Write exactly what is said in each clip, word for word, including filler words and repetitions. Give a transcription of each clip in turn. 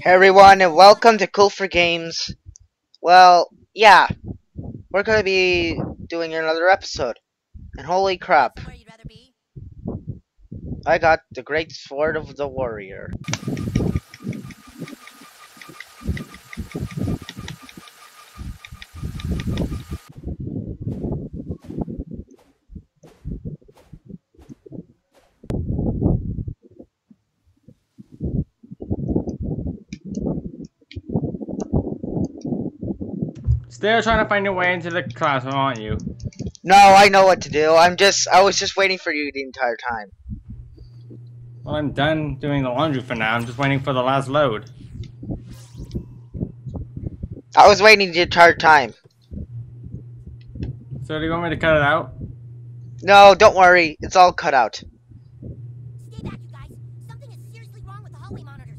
Hey everyone, and welcome to Cool for Games. Well, yeah, we're gonna be doing another episode, and holy crap, I got the Great Sword of the Warrior. Still trying to find your way into the classroom, aren't you? No, I know what to do. I'm just, I was just waiting for you the entire time. Well, I'm done doing the laundry for now. I'm just waiting for the last load. I was waiting the entire time. So do you want me to cut it out? No, don't worry. It's all cut out. Stay back, you guys. Something is seriously wrong with the hallway monitors.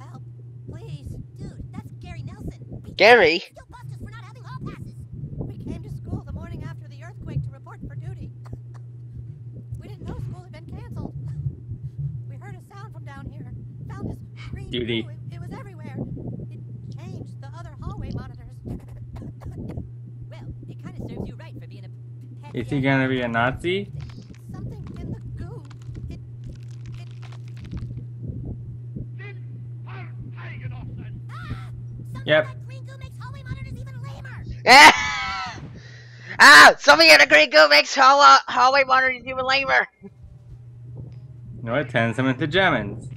Help, please. Dude, that's Gary Nelson. Gary? Duty. It, it was everywhere. It changed the other hallway monitors. Well, it kind of serves you right for being a... Is he gonna be a Nazi? Something in the goo. It... it... Ah! Yep. That green goo makes hallway monitors even lamer! Ah! Ah! Something in the green goo makes hall hallway monitors even lamer! No, it turns them into Germans.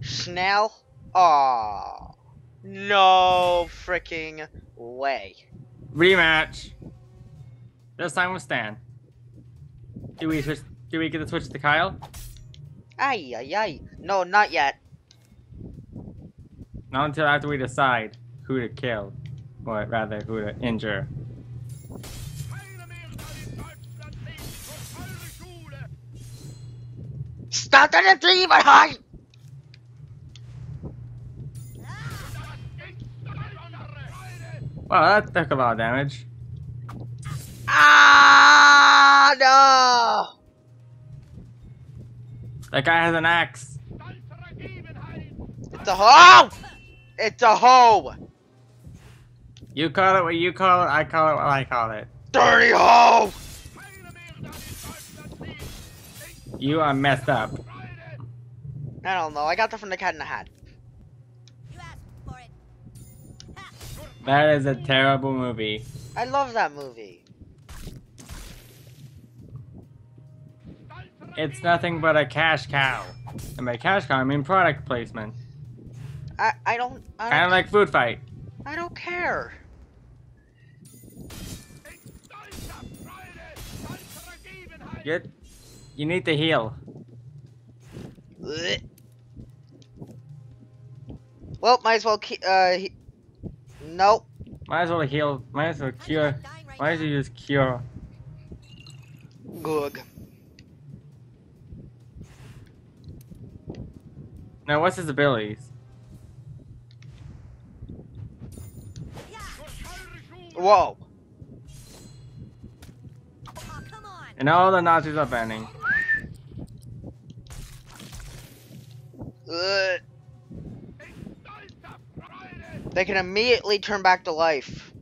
Schnell? Aww. No freaking way. Rematch. This time with Stan. Do we switch, do we get to switch to Kyle? Aye, aye, aye. No, not yet. Not until after we decide who to kill. Or rather, who to injure. Stop the dream, my heart! Wow, that took a lot of damage. Ah, no! That guy has an axe. It's a hoe! It's a hoe! You call it what you call it, I call it what I call it. Dirty hoe! You are messed up. I don't know, I got that from the Cat in the Hat. That is a terrible movie. I love that movie. It's nothing but a cash cow. And by cash cow, I mean product placement. I, I don't... I kind of like Food Fight. I don't care. You're, you need to heal. Well, might as well keep... Uh, Nope. Might as well heal. Might as well cure. Might as well use cure. Good. Now, what's his abilities? Whoa. And all the Nazis are banning. Ugh. They can immediately turn back to life.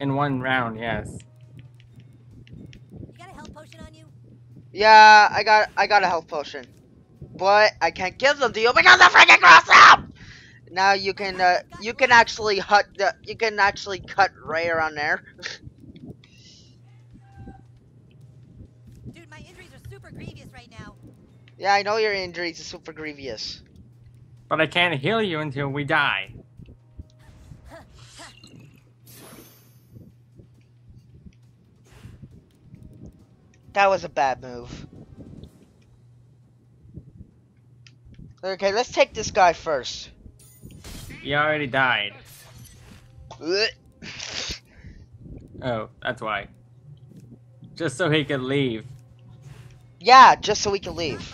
In one round, yes. You got a health potion on you? Yeah, I got I got a health potion. But I can't give them to you because I'm freaking crossed out! Now you can uh, you can actually hut the you can actually cut right around there. Dude, my injuries are super grievous right now. Yeah, I know your injuries are super grievous. But I can't heal you until we die. That was a bad move. Okay, let's take this guy first. He already died. Oh, that's why. Just so he could leave. Yeah, just so we can leave.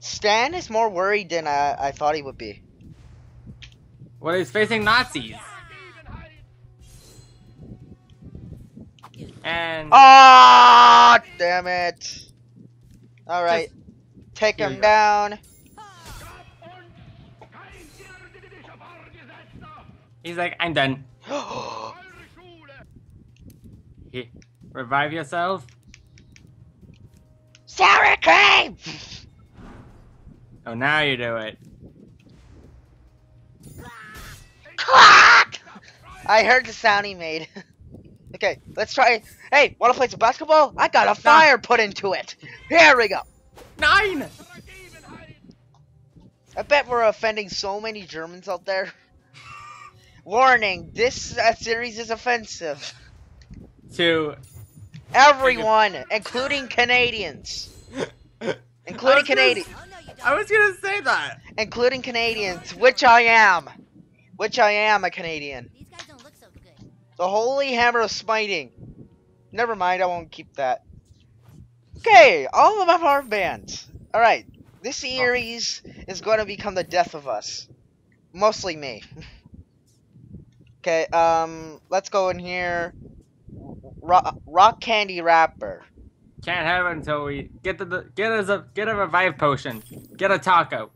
Stan is more worried than I, I thought he would be. Well, he's facing Nazis. And oh, damn it! All right, Take him down. He's like, I'm done. He, revive yourself. Sour cream! Oh, now you do it. Clack! I heard the sound he made. Okay, let's try. Hey, wanna play some basketball? I got a fire put into it. Here we go. Nine! I bet we're offending so many Germans out there. Warning, this uh, series is offensive. To everyone, including Canadians. Including Canadians. I was gonna say that. Including Canadians, which I am. Which I am a Canadian. These guys don't look so good. The holy hammer of smiting. Never mind, I won't keep that. Okay, all of my harp bands. Alright, this series is going to become the death of us. Mostly me. Okay, um, let's go in here. Rock, rock candy rapper. Can't have it until we get the, the get us a get a revive potion. Get a taco.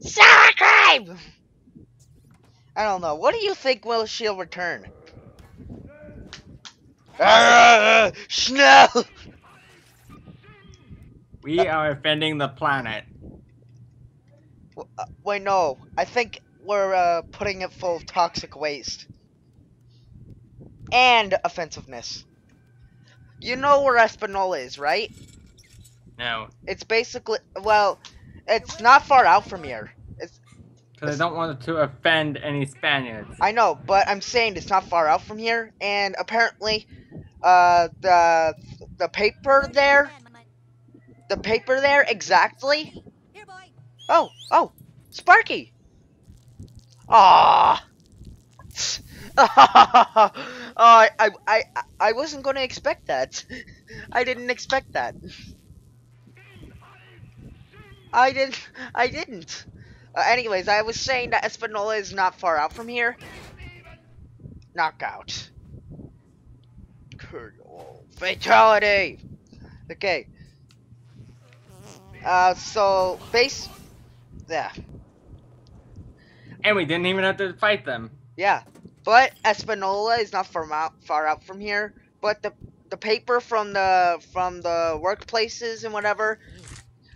Sour cream. I don't know. What do you think will she'll return? Arrgh, Schnell. We are offending the planet. Wait, no. I think we're uh, putting it full of toxic waste. And offensiveness. You know where Espanola is, right? No. It's basically, well, it's not far out from here. Because I don't want to offend any Spaniards. I know, but I'm saying it's not far out from here. And apparently, uh, the, the paper there... The paper there, exactly. Here, boy. Oh, oh, Sparky. Ah. Oh, I, I, I wasn't gonna expect that. I didn't expect that. I didn't. I didn't. Uh, anyways, I was saying that Espanola is not far out from here. Knockout. Colonel Fatality. Okay. Uh, so, base... Yeah. And we didn't even have to fight them. Yeah. But Espanola is not far out, far out from here. But the the paper from the from the workplaces and whatever,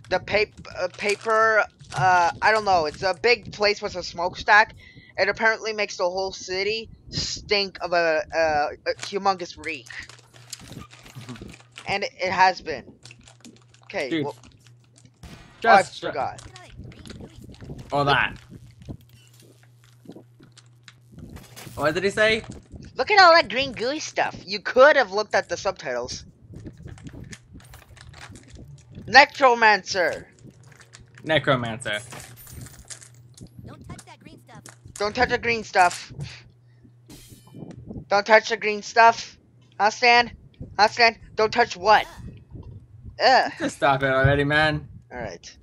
the paper, uh, paper, uh, I don't know. It's a big place with a smokestack. It apparently makes the whole city stink of a, a, a humongous reek. And it, it has been. Okay, dude. Well, oh, I forgot. All that. What did he say? Look at all that green gooey stuff. You could have looked at the subtitles. Necromancer. Necromancer. Don't touch that green stuff. Don't touch the green stuff. Don't touch the green stuff. I'll stand. I'll stand. Don't touch what? Ugh. Just stop it already, man. All right.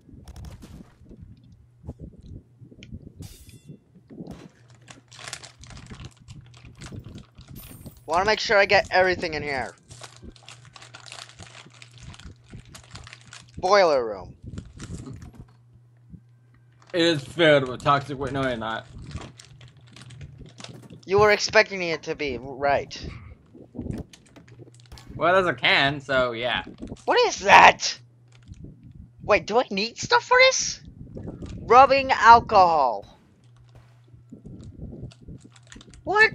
Want to make sure I get everything in here. Boiler room. It is filled with toxic waste. No, you're not. You were expecting it to be right. Well, there's a can, so yeah. What is that? Wait, do I need stuff for this? Rubbing alcohol. What?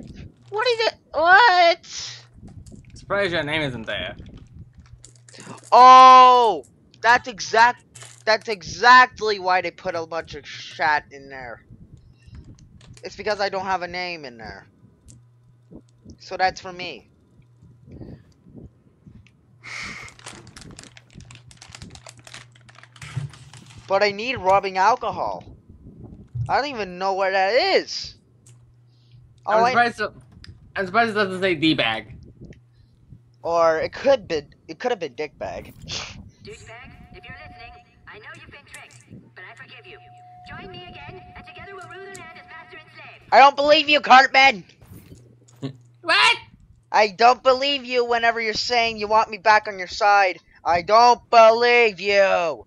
What is it? What? Surprised your name isn't there. Oh, that's exact. That's exactly why they put a bunch of shat in there. It's because I don't have a name in there. So that's for me. But I need rubbing alcohol. I don't even know where that is. All I'm surprised. I... To, I'm surprised it doesn't say D bag. Or it could be. It could have been dick bag. Dick bag, if you're listening, I know you've been tricked, but I forgive you. Join me again, and together we'll rule the land as master and slave. I don't believe you, Cartman. What? I don't believe you. Whenever you're saying you want me back on your side, I don't believe you.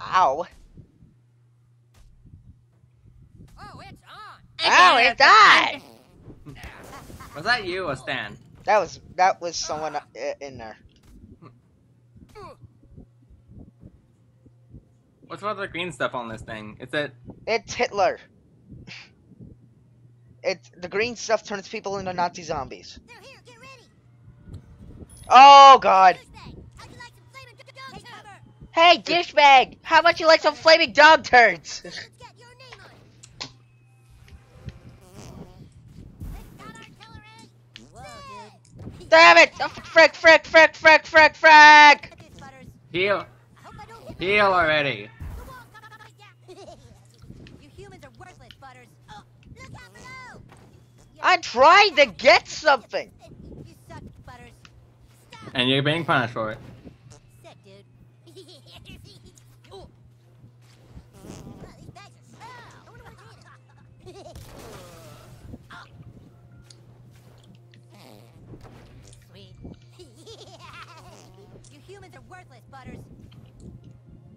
Ow. Oh, it's on. Oh, it's on. Was that you or Stan? That was that was someone uh, in there. What's with the green stuff on this thing? It's it. It's Hitler. It's the green stuff turns people into Nazi zombies. They're here, get ready. Oh God. Hey, douchebag! How about you like some flaming dog turds? Damn it! Oh, frick, frick, frick, frick, frick, frick! Heal. Heal already. You humans are worthless, Butters. Look out below! I'm trying to get something! You suck, Butters. And you're being punished for it.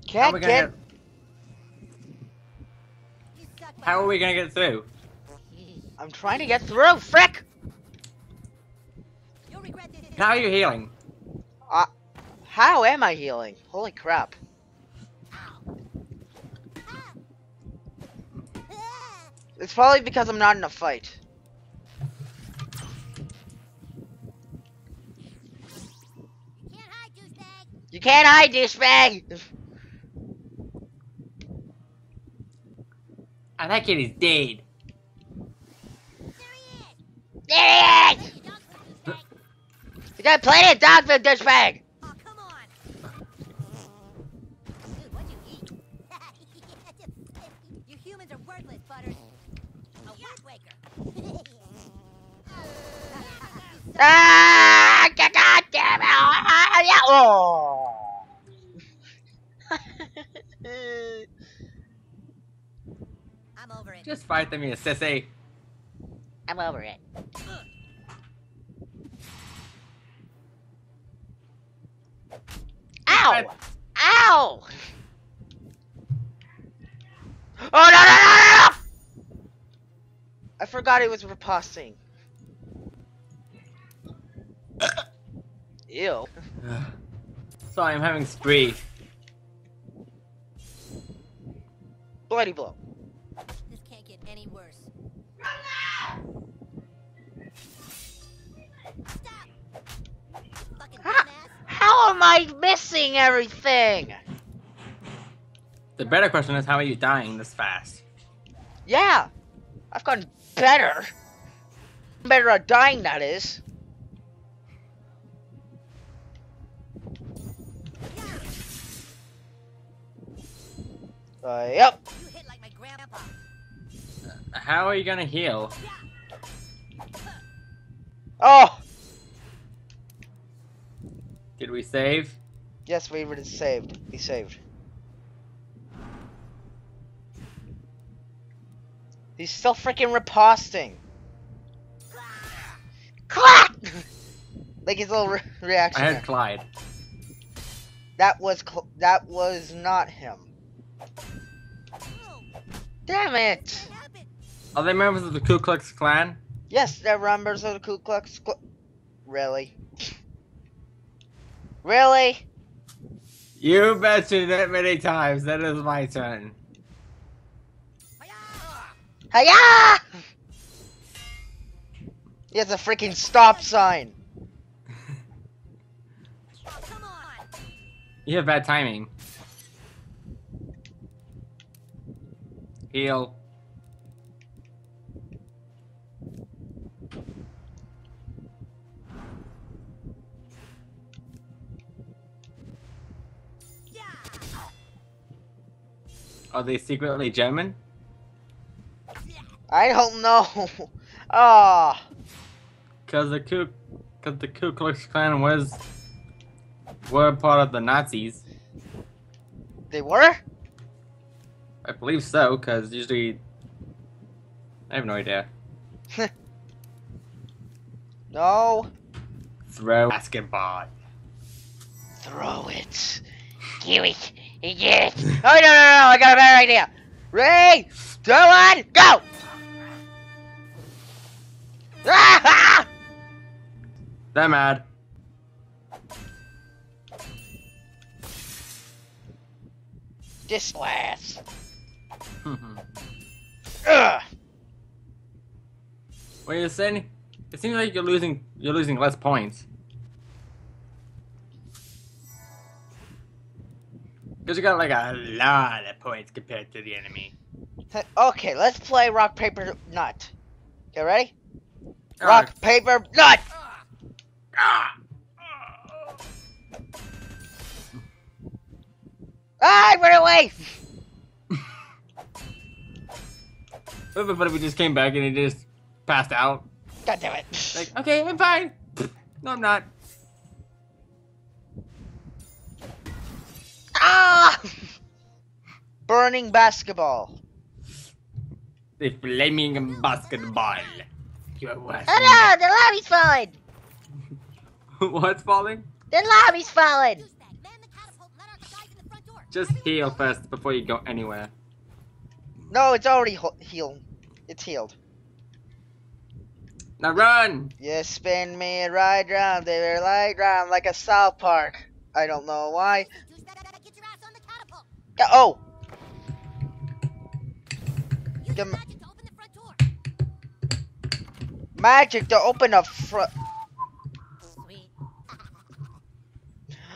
Can't get... get... How are we gonna get through? I'm trying to get through, frick! How are you healing? Uh, how am I healing? Holy crap. It's probably because I'm not in a fight. You can't hide, douchebag! Oh, that kid is dead. There he is! There he is! You got plenty of dog food, douchebag! Oh, come on! Dude, what'd you eat? You humans are worthless, Butters. A yacht waker. Ah! God damn it! Oh! Just fight them, you sissy. I'm over it. Ow! Ow! Oh no, no, no, no! I forgot it was riposting. Ew. Sorry, I'm having spree. Bloody blow. Any worse. How, how am I missing everything? The better question is, how are you dying this fast? Yeah, I've gotten better. Better at dying, that is. Uh, yep. You hit like my grandpa. How are you gonna heal? Oh! Did we save? Yes, we were saved. We saved. He's still freaking riposting. Clack! Like his little re reaction. I had there. Clyde. That was cl that was not him. Damn it! Are they members of the Ku Klux Klan? Yes, they're members of the Ku Klux Klan. Really? Really? You mentioned it many times. That is my turn. Hiya! He has a freaking stop sign. You have bad timing. Heal. Are they secretly German? I don't know. Ah. Oh. Cause the Ku, cause the Ku Klux Klan was, were part of the Nazis. They were? I believe so. Cause usually, I have no idea. No. Throw basketball. Throw it. Give it. Yes! Oh, no, no, no, I got a better idea! Ray! Throw on! Go! Ah! That mad. This last. Ugh. Wait a second. It seems like you're losing. You're losing less points. Cause you got like a lot of points compared to the enemy. Okay, let's play rock paper nut. You ready? All rock right. paper nut. Ah! I went away. Everybody, we just came back and he just passed out. God damn it! Like, okay, I'm fine. No, I'm not. Ah! Burning basketball. The flaming basketball. You're worse. Oh no, the lobby's falling. What's falling? The lobby's falling. Just heal first before you go anywhere. No, it's already healed. It's healed. Now run! You spin me right round, baby, right round, like a South Park. I don't know why. Get your ass on the catapult. Oh! Use the magic to open the front door. Magic to open a front. Sweet.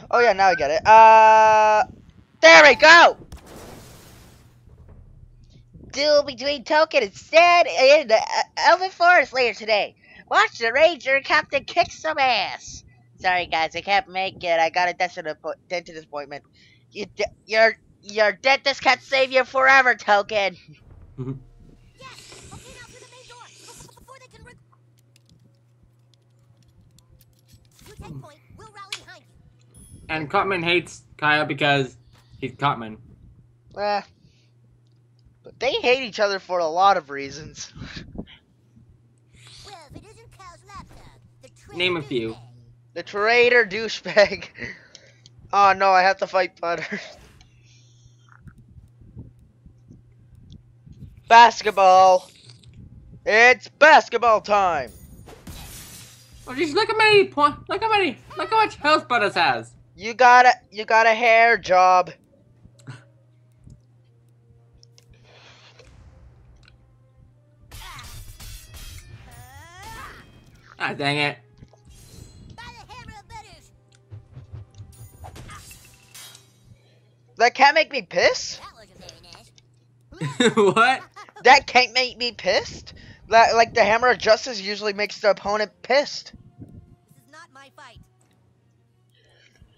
Oh yeah, now I get it. Uh, there we go. Duel between Token and Stan in the Elven Forest later today. Watch the Ranger Captain kick some ass. Sorry guys, I can't make it. I got a dentist appointment. You, your your dentist can't save you forever, Token. Mm-hmm. Yes. Okay, now through the main door before they can. You take point. We'll rally behind you. And Cartman hates Kyle because he's Cartman. Uh, but they hate each other for a lot of reasons. Well, if it isn't Kyle's laptop, the name a few. The traitor douchebag. Oh no, I have to fight Butter. Basketball. It's basketball time. Oh jeez, look how many point. Look how many. Look how much health Butters has. You got a. You got a hair job. Ah, dang it. That can't make me pissed? What? That can't make me pissed? That, like, the Hammer of Justice usually makes the opponent pissed. This is not my fight.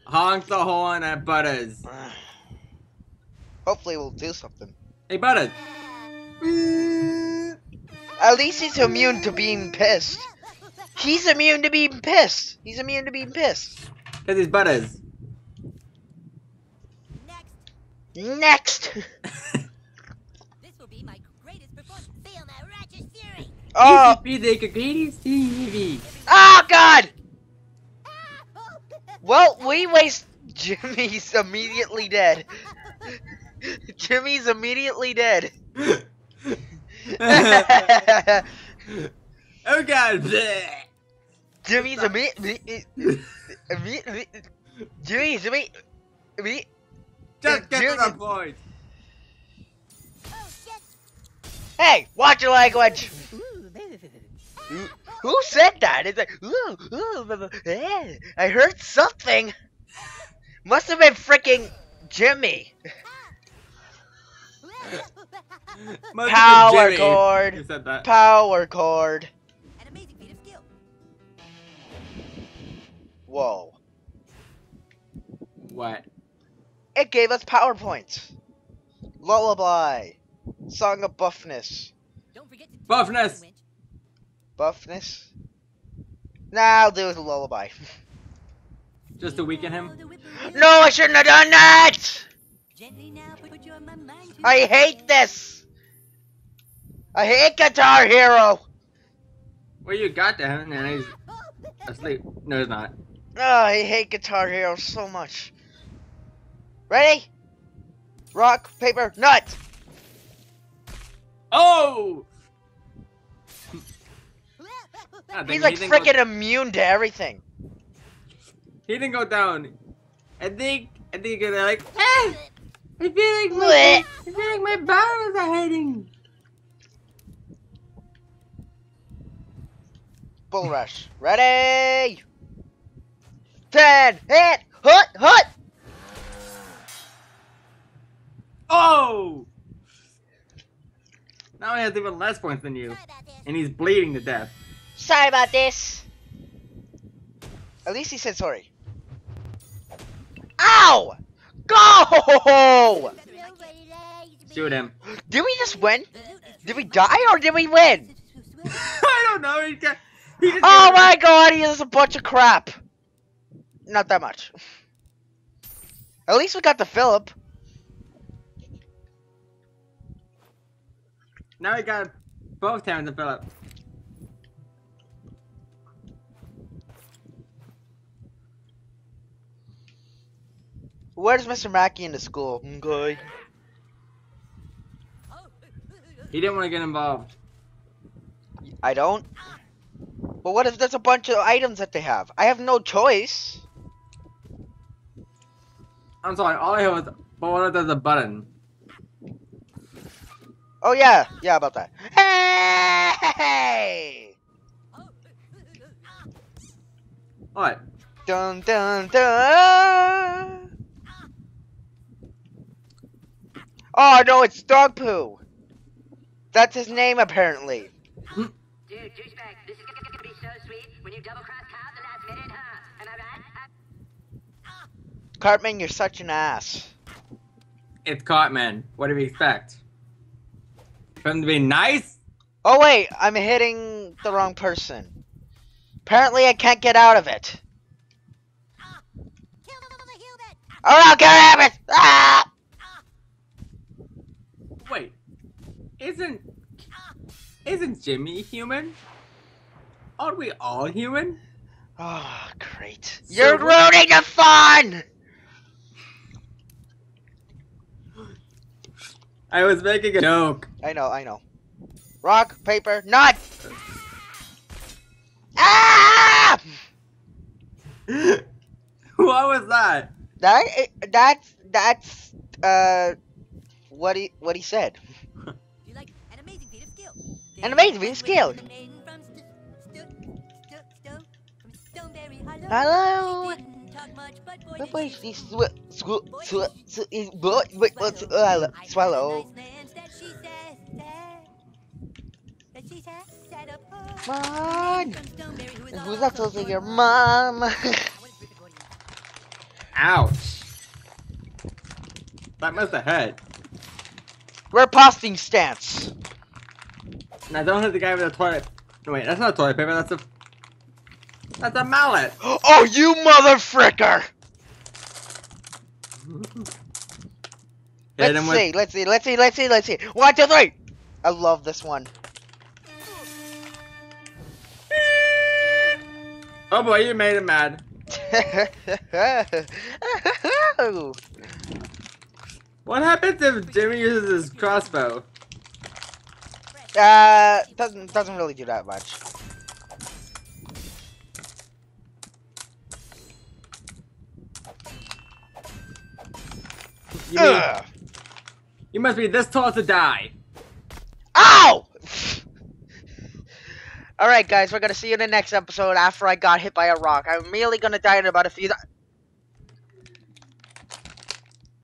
Honk the horn at Butters. Hopefully we'll do something. Hey, Butters. At least he's immune to being pissed. He's immune to being pissed. He's immune to being pissed. Because he's Butters. Next. This will be my greatest performance. Feel my righteous fury. Oh, this will be the greatest T V. Oh God! Well, we waste. Jimmy's immediately dead. Jimmy's immediately dead. Oh God! Jimmy's immediately. Jimmy's immediately. Just get to the point. Oh, shit. Hey, watch your language. Ooh, ooh, who said that? It's like, ooh, ooh, hey, I heard something. Must have been freaking Jimmy. Power Jimmy. Cord. Said that. Power cord. An amazing feat of skill. Whoa. What? It gave us PowerPoint. Lullaby. Song of Buffness. Don't forget to Buffness! Buffness? Nah, I'll do with a lullaby. Just to weaken him? No, I shouldn't have done that! I hate this! I hate Guitar Hero! Well, you got to him and he's asleep. No, he's not. Oh, I hate Guitar Hero so much. Ready? rock, paper, nut! Oh! He's like he freaking immune to everything. He didn't go down. I think, I think they're like, ah! I feel like my, I feel like my bowels are hiding. Bull rush. Ready? Ten, hit, hut, hut. Oh! Now he has even less points than you, and he's bleeding to death. Sorry about this. At least he said sorry. Ow! Go! Shoot him. Did we just win? Did we die or did we win? I don't know. He just, he just oh my win. God, he is a bunch of crap. Not that much. At least we got the Philip. Now we got both times the Philip. Where's Mister Mackey into school? Good. He didn't want to get involved. I don't. But what if there's a bunch of items that they have? I have no choice. I'm sorry, all I hear was, but what if there's a button? Oh yeah, yeah about that. Hey! Alright. Dun dun dun! Oh no, it's Dog Poo! That's his name apparently. Dude, douchebag, this is gonna be so sweet when you double cross Kyle the last minute, huh? Am I right? Cartman, you're such an ass. It's Cartman. What do we expect? For him to be nice? Oh wait, I'm hitting the wrong person. Apparently I can't get out of it. Oh no, kill him! Ah! Wait, isn't isn't Jimmy human? Aren't we all human? Oh, great! So you're ruining the fun. I was making a joke. I know, I know. Rock, paper, nut. Ah! What was that? That that's that's uh. What he what he said? You like an amazing bit of skill. An amazing bit of skill. Hello. Swallow. Mom. Who's that supposed to be your mom? Ouch. That must have hurt. We're posting stance. Now don't hit the guy with the toilet. No, wait, that's not a toilet paper. That's a. That's a mallet. Oh, you motherfricker! Let's see. With... Let's see. Let's see. Let's see. Let's see. One, two, three. I love this one. Oh boy, you made him mad. What happens if Jimmy uses his crossbow? Uh, doesn't doesn't really do that much. You, mean, you must be this tall to die. Ow! All right, guys, we're gonna see you in the next episode. After I got hit by a rock, I'm merely gonna die in about a few.